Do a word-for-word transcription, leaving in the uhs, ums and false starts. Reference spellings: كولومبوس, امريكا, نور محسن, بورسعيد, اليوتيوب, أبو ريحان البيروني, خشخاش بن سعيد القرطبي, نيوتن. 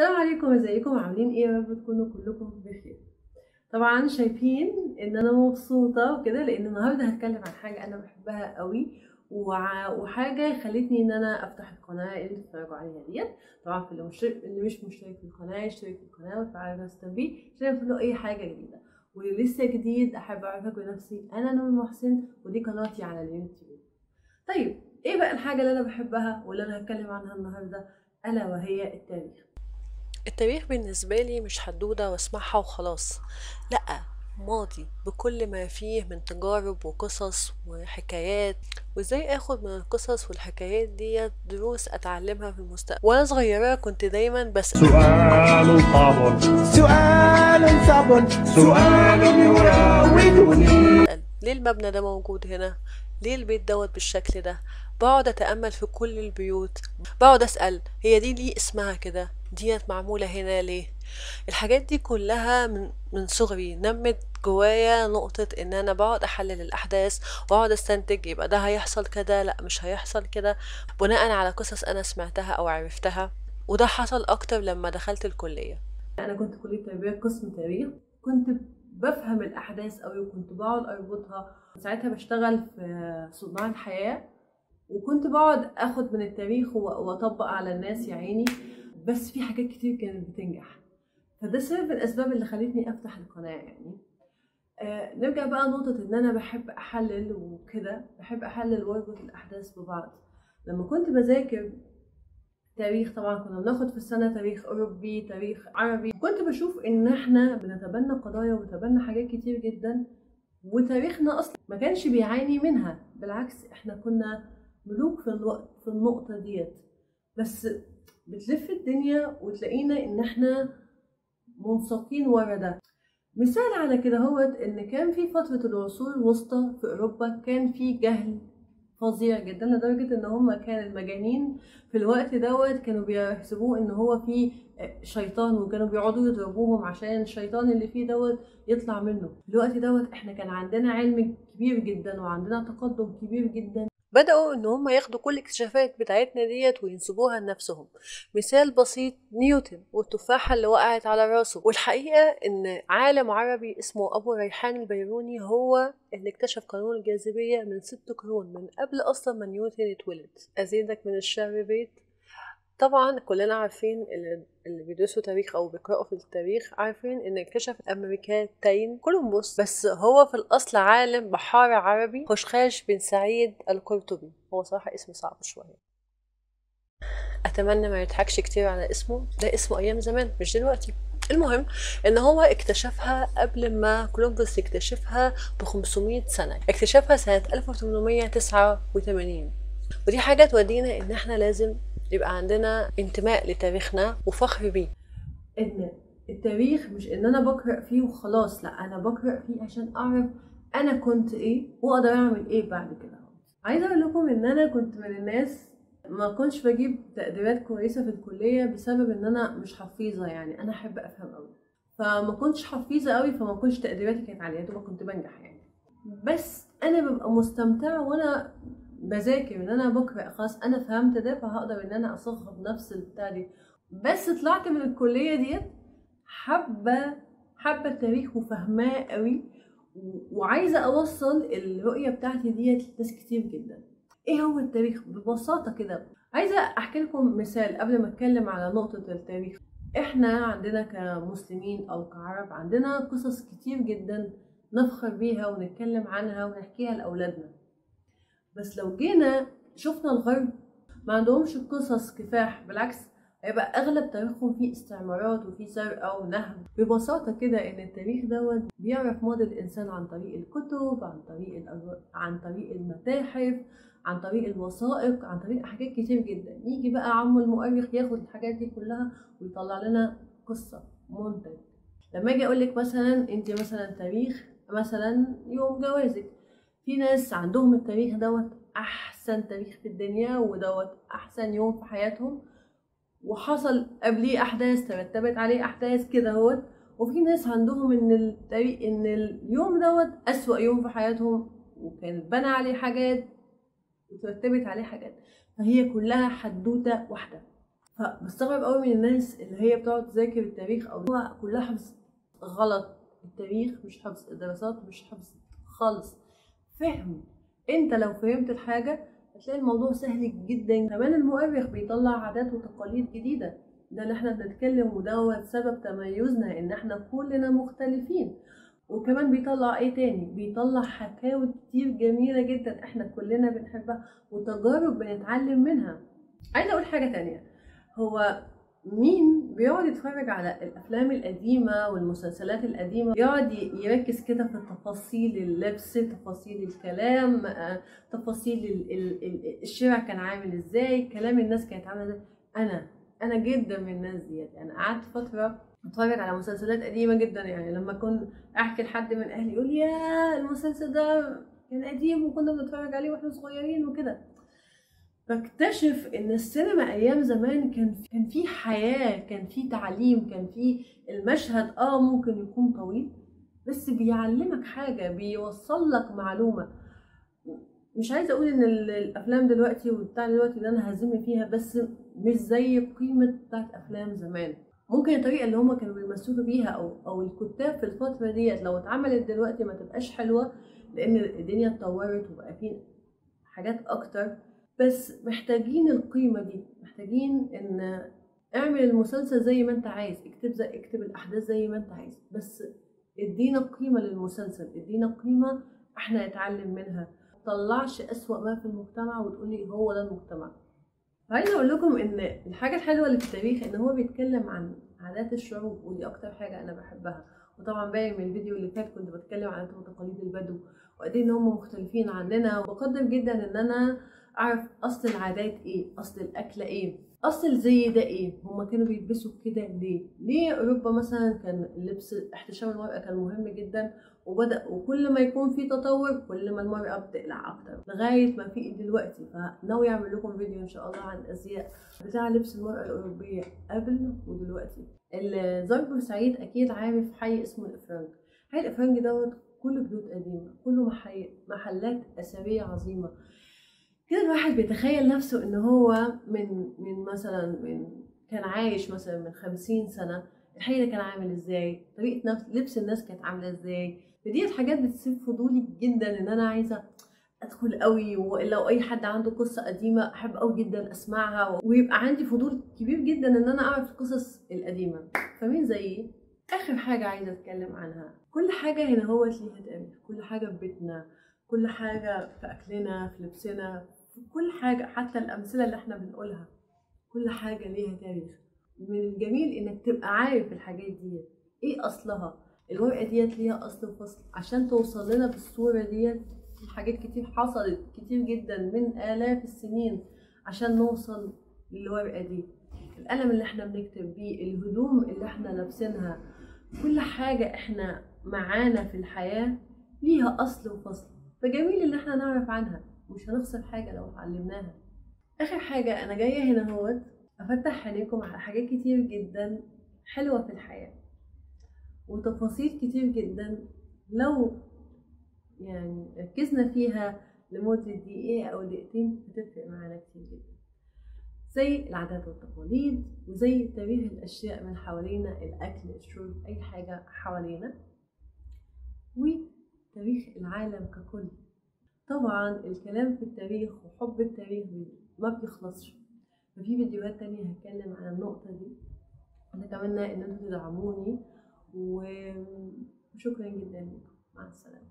السلام عليكم، ازيكم، عاملين ايه؟ يا رب تكونوا كلكم بخير. طبعا شايفين ان انا مبسوطه وكده لان النهارده هتكلم عن حاجه انا بحبها قوي وحاجه خلتني ان انا افتح القناه اللي بتتفرجوا عليها ديت. طبعا في اللي مش مشترك في القناه يشترك في القناه ويفعل جرس التنبيه عشان يفوتلو اي حاجه جديده، واللي لسه جديد احب اعرفك بنفسي، انا نور محسن ودي قناتي على اليوتيوب. طيب ايه بقى الحاجه اللي انا بحبها واللي انا هتكلم عنها النهارده؟ الا وهي التاريخ. التاريخ بالنسبة لي مش حدودة واسمعها وخلاص، لأ، ماضي بكل ما فيه من تجارب وقصص وحكايات، وازاي اخد من القصص والحكايات دي دروس اتعلمها في المستقبل. وانا صغيرة كنت دايما بسأل سؤال صعب سؤال صعب سؤال يراودني، ليه المبنى ده موجود هنا؟ ليه البيت دوت بالشكل ده؟ بقعد اتأمل في كل البيوت، بقعد اسأل هي دي ليه اسمها كده؟ ديت معمولة هنا ليه؟ الحاجات دي كلها من, من صغري نمت جوايا نقطة ان انا بقعد احلل الاحداث واقعد استنتج يبقى ده هيحصل كده، لا مش هيحصل كده، بناء على قصص انا سمعتها او عرفتها. وده حصل اكتر لما دخلت الكلية. انا كنت كلية تربية قسم تاريخ، كنت بفهم الاحداث اوي وكنت بقعد اربطها. ساعتها بشتغل في صناعة الحياة وكنت بقعد اخد من التاريخ واطبق على الناس يا عيني، بس في حاجات كتير كانت بتنجح، فده سبب من الاسباب اللي خلتني افتح القناه. يعني آه نرجع بقى لنقطه ان انا بحب احلل وكده، بحب احلل واربط الاحداث ببعض. لما كنت بذاكر تاريخ طبعا كنا بناخد في السنه تاريخ اوروبي تاريخ عربي، كنت بشوف ان احنا بنتبنى قضايا وبنتبنى حاجات كتير جدا وتاريخنا اصلا ما كانش بيعاني منها، بالعكس احنا كنا ملوك في الوقت في النقطه ديت. بس بتلف الدنيا وتلاقينا ان احنا منساقين ورا ده. مثال على كده هوت ان كان في فتره العصور الوسطى في اوروبا كان في جهل فظيع جدا لدرجه ان هم كان المجانين في الوقت دوت كانوا بيحسبوه ان هو في شيطان، وكانوا بيقعدوا يضربوهم عشان الشيطان اللي فيه دوت يطلع منه. الوقت دوت احنا كان عندنا علم كبير جدا وعندنا تقدم كبير جدا، بدأوا ان هم ياخدوا كل الاكتشافات بتاعتنا ديت وينسبوها لنفسهم. مثال بسيط نيوتن والتفاحة اللي وقعت على راسه، والحقيقة ان عالم عربي اسمه ابو ريحان البيروني هو اللي اكتشف قانون الجاذبية من ست قرون من قبل اصلا ما نيوتن يتولد. ازيدك من الشعر بيت. طبعا كلنا عارفين اللي بيدرسوا تاريخ او بيقرأوا في التاريخ عارفين ان اكتشف امريكتين كولومبوس، بس هو في الاصل عالم بحار عربي خشخاش بن سعيد القرطبي. هو صراحة اسم صعب شوية، اتمنى ما يضحكش كتير على اسمه، ده اسمه ايام زمان مش دلوقتي. المهم ان هو اكتشفها قبل ما كولومبوس يكتشفها ب خمسمية سنة، اكتشفها سنة ألف وثمنمية وتسعة وثمانين. ودي حاجة تودينا ان احنا لازم يبقى عندنا انتماء لتاريخنا وفخر بيه. ان التاريخ مش ان انا بقرأ فيه وخلاص، لا انا بقرأ فيه عشان اعرف انا كنت ايه واقدر اعمل ايه بعد كده. عايزه اقول لكم ان انا كنت من الناس ما كنتش بجيب تقديرات كويسه في الكليه بسبب ان انا مش حفيظه، يعني انا احب افهم قوي فما كنتش حفيظه قوي، فما كنتش تقديراتي كانت عاليه وما كنت بنجح يعني. بس انا ببقى مستمتعه وانا بذاكر ان انا بقرا، خلاص انا فهمت ده فهقدر ان انا اصغر نفس البتاع دي. بس طلعت من الكليه ديت حابه حابه التاريخ وفهماه قوي، وعايزه اوصل الرؤيه بتاعتي ديت لناس كتير جدا. ايه هو التاريخ ببساطه كده؟ عايزه احكي لكم مثال قبل ما اتكلم على نقطه التاريخ. احنا عندنا كمسلمين او كعرب عندنا قصص كتير جدا نفخر بيها ونتكلم عنها ونحكيها لاولادنا، بس لو جينا شفنا الغرب ما عندهمش قصص كفاح، بالعكس هيبقى اغلب تاريخهم فيه استعمارات وفيه سرقه ونهب. ببساطه كده ان التاريخ دوت بيعرف ماضي الانسان عن طريق الكتب، عن طريق عن طريق المتاحف، عن طريق الوثائق، عن طريق حاجات كتير جدا. يجي بقى عمو المؤرخ ياخد الحاجات دي كلها ويطلع لنا قصه منتج. لما اجي اقول لك مثلا انت مثلا تاريخ مثلا يوم جوازك، في ناس عندهم التاريخ دوت احسن تاريخ في الدنيا ودوت احسن يوم في حياتهم وحصل قبليه احداث ترتبت عليه احداث كده اهوت، وفي ناس عندهم ان التاريخ ان اليوم دوت اسوأ يوم في حياتهم وكان اتبنى عليه حاجات وترتبت عليه حاجات، فهي كلها حدوته واحده. فبستغرب قوي من الناس اللي هي بتقعد تذاكر التاريخ او هو كلها حفظ غلط. التاريخ مش حفظ، الدراسات مش حفظ خالص، فهم. انت لو فهمت الحاجه هتلاقي الموضوع سهل جدا. كمان المؤرخ بيطلع عادات وتقاليد جديده، ده اللي احنا بنتكلم ودوت سبب تميزنا ان احنا كلنا مختلفين. وكمان بيطلع ايه تاني، بيطلع حكاوي كتير جميله جدا احنا كلنا بنحبها وتجارب بنتعلم منها. عايزه اقول حاجه تانيه، هو مين بيقعد يتفرج على الافلام القديمه والمسلسلات القديمه بيقعد يركز كده في تفاصيل اللبس، تفاصيل الكلام، تفاصيل الشارع كان عامل ازاي، كلام الناس كانت عامله ازاي؟ انا انا جدا من الناس ديت. انا قعدت فتره اتفرج على مسلسلات قديمه جدا، يعني لما كنت احكي لحد من اهلي يقول يا المسلسل ده كان قديم وكنا بنتفرج عليه واحنا صغيرين وكده. بكتشف ان السينما ايام زمان كان كان في حياه، كان في تعليم، كان في المشهد اه ممكن يكون طويل بس بيعلمك حاجه، بيوصل لك معلومه. مش عايزه اقول ان الافلام دلوقتي وبتاع دلوقتي اللي انا هزم فيها، بس مش زي قيمه بتاعت افلام زمان. ممكن الطريقه اللي هم كانوا بيمثلوا بيها او او الكتاب في الفتره ديت لو اتعملت دلوقتي ما تبقاش حلوه، لان الدنيا اتطورت وبقى في حاجات اكتر. بس محتاجين القيمه دي، محتاجين ان اعمل المسلسل زي ما انت عايز، اكتب زي اكتب الاحداث زي ما انت عايز، بس ادينا قيمه للمسلسل، ادينا قيمه احنا نتعلم منها. ما تطلعش اسوأ ما في المجتمع وتقولي هو ده المجتمع. عايزه اقول لكم ان الحاجه الحلوه اللي في التاريخ ان هو بيتكلم عن عادات الشعوب، ودي اكتر حاجه انا بحبها. وطبعا باين من الفيديو اللي فات كنت بتكلم عن عادات وتقاليد البدو وقد ايه ان هم مختلفين عننا، وبقدر جدا ان انا اعرف اصل العادات ايه، اصل الاكله ايه، اصل زي ده ايه، هما كانوا بيلبسوا كده ليه؟ ليه اوروبا مثلا كان لبس احتشام المراه كان مهم جدا، وبدا وكل ما يكون في تطور كل ما المراه بتقلع اكتر لغايه ما في دلوقتي. فناوي اعمل لكم فيديو ان شاء الله عن الازياء بتاع لبس المراه الاوروبيه قبل ودلوقتي. الزار بورسعيد اكيد عارف حي اسمه الافرنج، حي الافرنج دوت كله بيوت قديمه، كله محلات اثريه عظيمه. كده الواحد بيتخيل نفسه ان هو من من مثلا من كان عايش مثلا من خمسين سنه، الحي ده كان عامل ازاي، طريقه نفس لبس الناس كانت عامله ازاي. فديت حاجات بتسيب فضولي جدا ان انا عايزه ادخل قوي، ولو اي حد عنده قصه قديمه احب قوي جدا اسمعها، ويبقى عندي فضول كبير جدا ان انا اعرف القصص القديمه. فمين زيي؟ اخر حاجه عايزه اتكلم عنها، كل حاجه هنا هو ليها تاريخ، كل حاجه في بيتنا، كل حاجه في اكلنا، في لبسنا، كل حاجة، حتى الأمثلة اللي احنا بنقولها كل حاجة ليها تاريخ. من الجميل انك تبقى عارف الحاجات دي ايه اصلها، الورقة ديت ليها اصل وفصل عشان توصل لنا بالصورة ديت. حاجات كتير حصلت كتير جدا من آلاف السنين عشان نوصل للورقة دي، القلم اللي احنا بنكتب بيه، الهدوم اللي احنا لابسينها، كل حاجة احنا معانا في الحياة ليها اصل وفصل. فجميل ان احنا نعرف عنها، مش هنخسر حاجه لو اتعلمناها. اخر حاجه انا جايه هنا اهوت افتح عينيكم على حاجات كتير جدا حلوه في الحياه، وتفاصيل كتير جدا لو يعني ركزنا فيها لمده دقيقه او دقيقتين هتفرق معانا كتير جدا، زي العادات والتقاليد، وزي تاريخ الاشياء من حوالينا، الاكل، الشرب، اي حاجه حوالينا، وتاريخ العالم ككل. طبعا الكلام في التاريخ وحب التاريخ ما بيخلصش، ففي فيديوهات تانية هتكلم عن النقطة دي. أنا أتمنى إن أنتوا تدعموني، وشكرا جدا لكم، مع السلامة.